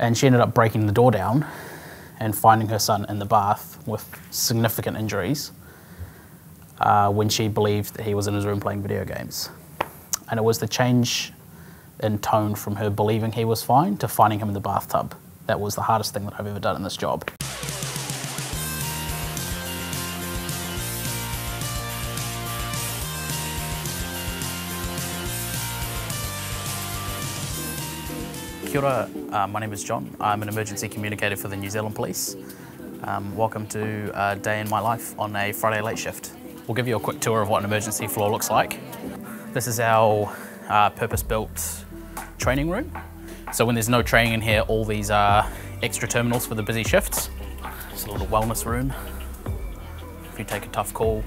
And she ended up breaking the door down and finding her son in the bath with significant injuries when she believed that he was in his room playing video games. And it was the change in tone from her believing he was fine to finding him in the bathtub. That was the hardest thing that I've ever done in this job. Kia ora, my name is John. I'm an emergency communicator for the New Zealand Police. Welcome to a day in my life on a Friday late shift. We'll give you a quick tour of what an emergency floor looks like. This is our purpose-built training room. So when there's no training in here, all these are extra terminals for the busy shifts. It's a little wellness room. If you take a tough call,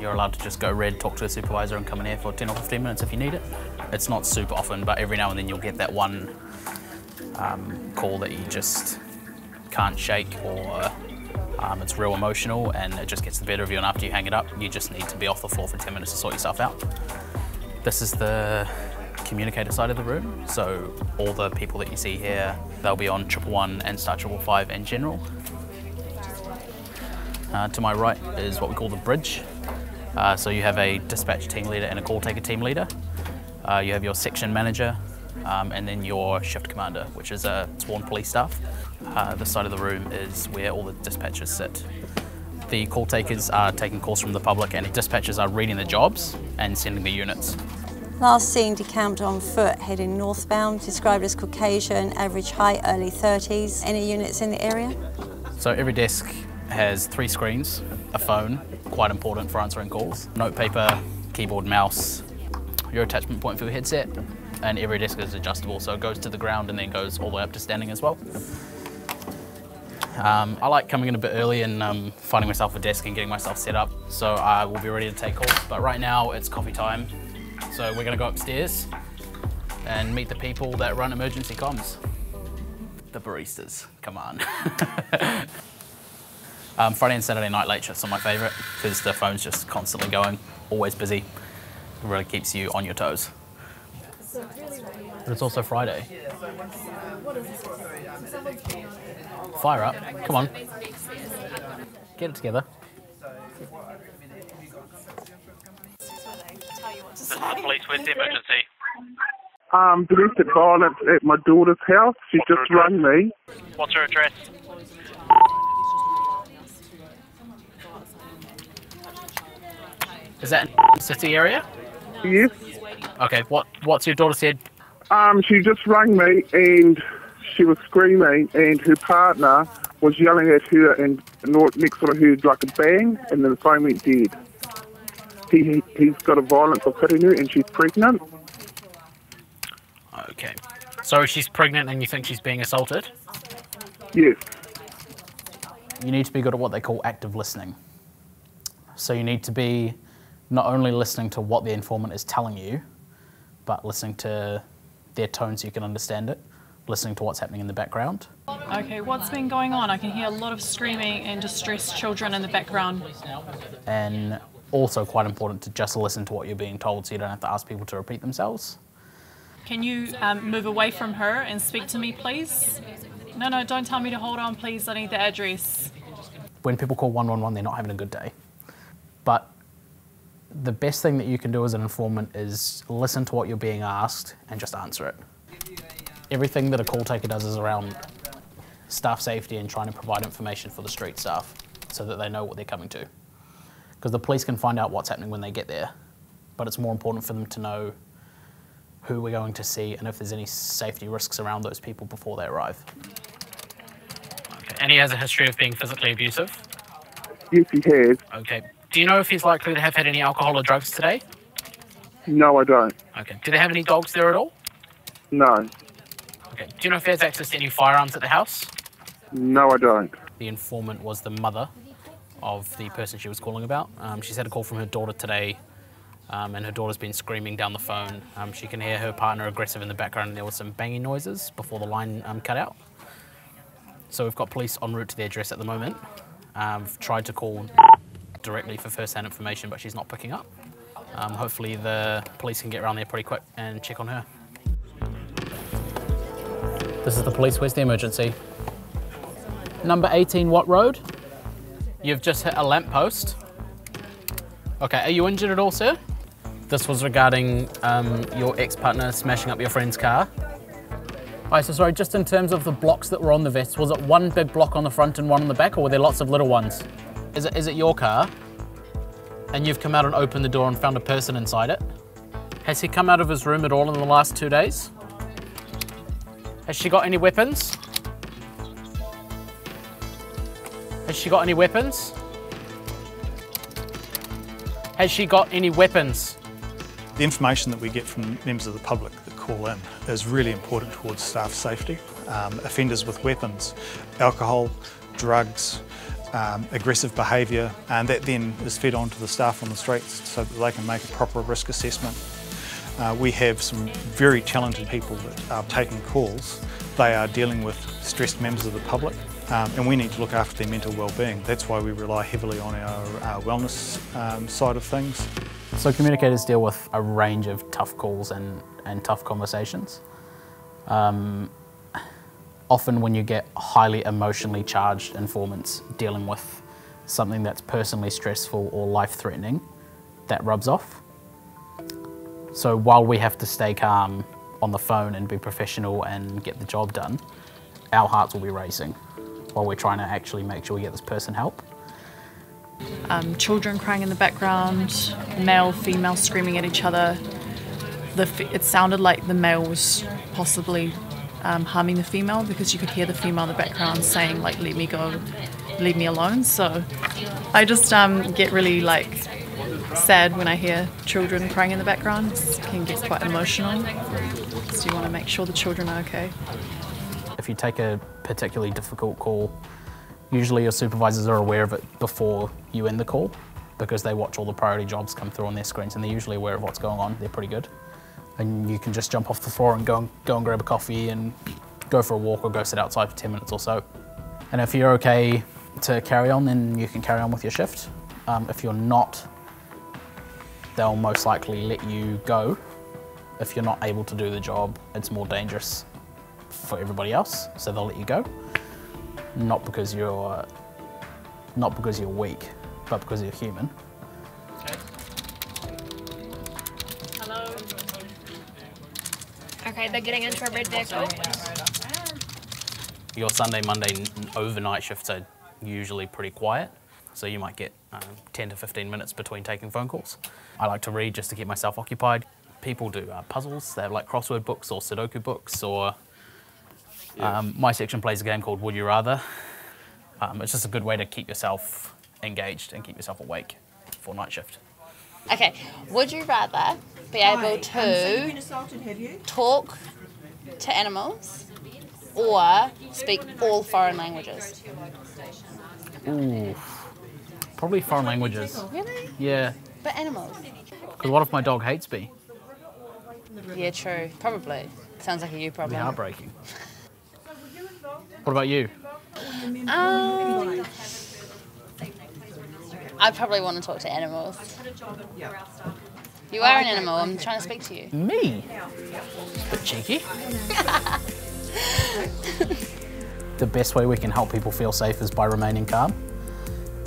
you're allowed to just go red, talk to a supervisor and come in here for 10 or 15 minutes if you need it. It's not super often, but every now and then you'll get that one call that you just can't shake, or it's real emotional and it just gets the better of you, and after you hang it up, you just need to be off the floor for 10 minutes to sort yourself out. This is the communicator side of the room, so all the people that you see here, they'll be on 111 and Star 555 in general. To my right is what we call the bridge. So you have a dispatch team leader and a call taker team leader. You have your section manager and then your shift commander, which is a sworn police staff. This side of the room is where all the dispatchers sit. The call takers are taking calls from the public, and the dispatchers are reading the jobs and sending the units. Last seen decamped on foot heading northbound, described as Caucasian, average height, early 30s. Any units in the area? So every desk has 3 screens, a phone, quite important for answering calls, notepaper, keyboard, mouse, your attachment point for your headset, and every desk is adjustable, so it goes to the ground and then goes all the way up to standing as well. I like coming in a bit early and finding myself a desk and getting myself set up, so I will be ready to take calls. But right now it's coffee time, so we're gonna go upstairs and meet the people that run emergency comms. The baristas, come on. Friday and Saturday night late shifts are my favourite because the phone's just constantly going, always busy. It really keeps you on your toes. But it's also Friday. Fire up, come on. Get it together. Police, where's the emergency? Domestic violence at my daughter's house. She just rang me. What's her address? Is that in the city area? Yes. Okay, what's your daughter said? She just rang me and she was screaming, and her partner was yelling at her, and next to her heard like a bang, and then the phone went dead. He's got a violence of hitting her, and she's pregnant. Okay. So she's pregnant and you think she's being assaulted? Yes. You need to be good at what they call active listening. So you need to be not only listening to what the informant is telling you, but listening to their tone so you can understand it, listening to what's happening in the background. Okay, what's been going on? I can hear a lot of screaming and distressed children in the background. And also quite important to just listen to what you're being told so you don't have to ask people to repeat themselves. Can you move away from her and speak to me, please? No, don't tell me to hold on, please. I need the address. When people call 111, they're not having a good day. But the best thing that you can do as an informant is listen to what you're being asked and just answer it. Everything that a call taker does is around staff safety and trying to provide information for the street staff so that they know what they're coming to. Because the police can find out what's happening when they get there, but it's more important for them to know who we're going to see and if there's any safety risks around those people before they arrive. Okay. And he has a history of being physically abusive? Yes, he has. Okay. Do you know if he's likely to have had any alcohol or drugs today? No, I don't. Okay. Do they have any dogs there at all? No. Okay. Do you know if he has access to any firearms at the house? No, I don't. The informant was the mother of the person she was calling about. She's had a call from her daughter today, and her daughter's been screaming down the phone. She can hear her partner aggressive in the background, and there were some banging noises before the line cut out. So we've got police en route to the address at the moment. I've tried to call directly for first-hand information, but she's not picking up. Hopefully the police can get around there pretty quick and check on her. This is the police, where's the emergency? Number 18, what road? You've just hit a lamppost. Okay, are you injured at all, sir? This was regarding your ex-partner smashing up your friend's car. All right, so sorry, just in terms of the blocks that were on the vests, was it one big block on the front and one on the back, or were there lots of little ones? Is it your car? And you've come out and opened the door and found a person inside it? Has he come out of his room at all in the last 2 days? Has she got any weapons? Has she got any weapons? Has she got any weapons? The information that we get from members of the public that call in is really important towards staff safety. Offenders with weapons, alcohol, drugs, aggressive behaviour, and that then is fed on to the staff on the streets so that they can make a proper risk assessment. We have some very talented people that are taking calls. They are dealing with stressed members of the public, and we need to look after their mental well-being. That's why we rely heavily on our wellness side of things. So communicators deal with a range of tough calls and tough conversations. Often when you get highly emotionally charged informants dealing with something that's personally stressful or life-threatening, that rubs off. So while we have to stay calm on the phone and be professional and get the job done, our hearts will be racing while we're trying to actually make sure we get this person help. Children crying in the background, male, female screaming at each other. It sounded like the male was possibly harming the female because you could hear the female in the background saying, like, "Let me go, leave me alone." So I just get really, like, sad when I hear children crying in the background. It can get quite emotional. So you want to make sure the children are okay. If you take a particularly difficult call, usually your supervisors are aware of it before you end the call because they watch all the priority jobs come through on their screens and they're usually aware of what's going on. They're pretty good. And you can just jump off the floor and go and grab a coffee and go for a walk or go sit outside for 10 minutes or so. And if you're okay to carry on, then you can carry on with your shift. If you're not, they'll most likely let you go. If you're not able to do the job, it's more dangerous for everybody else, so they'll let you go. Not because you're weak, but because you're human. Okay. Hello. Okay, they're getting into a red vehicle. Your Sunday, Monday overnight shifts are usually pretty quiet, so you might get 10 to 15 minutes between taking phone calls. I like to read just to keep myself occupied. People do puzzles. They have like crossword books or Sudoku books or my section plays a game called Would You Rather. It's just a good way to keep yourself engaged and keep yourself awake for night shift. Okay, would you rather be able to talk to animals or speak all foreign languages? Ooh, probably foreign languages. Really? Yeah. But animals? Because what if my dog hates me? Yeah, true, probably. Sounds like a you problem. It'd be heartbreaking. What about you? I probably want to talk to animals. You are an animal, I'm trying to speak to you. Me? A bit cheeky. The best way we can help people feel safe is by remaining calm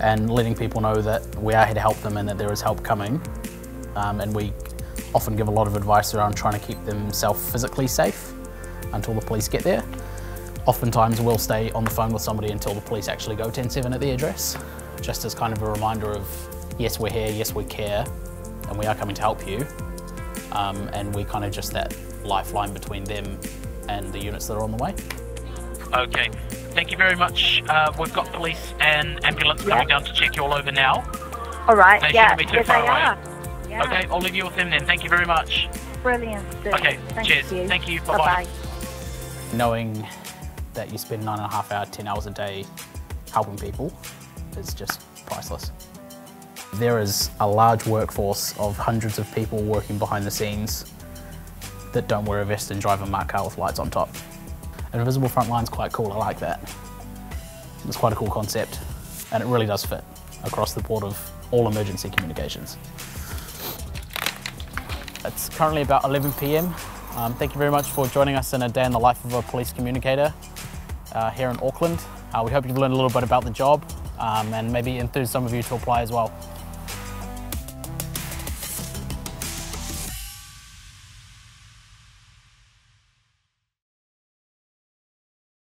and letting people know that we are here to help them and that there is help coming. And we often give a lot of advice around trying to keep themselves physically safe until the police get there. Oftentimes we'll stay on the phone with somebody until the police actually go 10-7 at the address, just as kind of a reminder of, yes, we're here, yes, we care, and we are coming to help you. And we kind of just that lifeline between them and the units that are on the way. Okay, thank you very much. We've got police and ambulance coming down to check you all over now. All right, They shouldn't be too far away. Yeah. Okay, I'll leave you with them then. Thank you very much. Brilliant. Okay, cheers. Thank you, bye-bye. Knowing that you spend 9.5 hours, 10 hours a day helping people is just priceless. There is a large workforce of hundreds of people working behind the scenes that don't wear a vest and drive a marked car with lights on top. An invisible front line's quite cool, I like that. It's quite a cool concept and it really does fit across the board of all emergency communications. It's currently about 11 p.m. Thank you very much for joining us in a day in the life of a police communicator here in Auckland. We hope you've learned a little bit about the job and maybe enthused some of you to apply as well.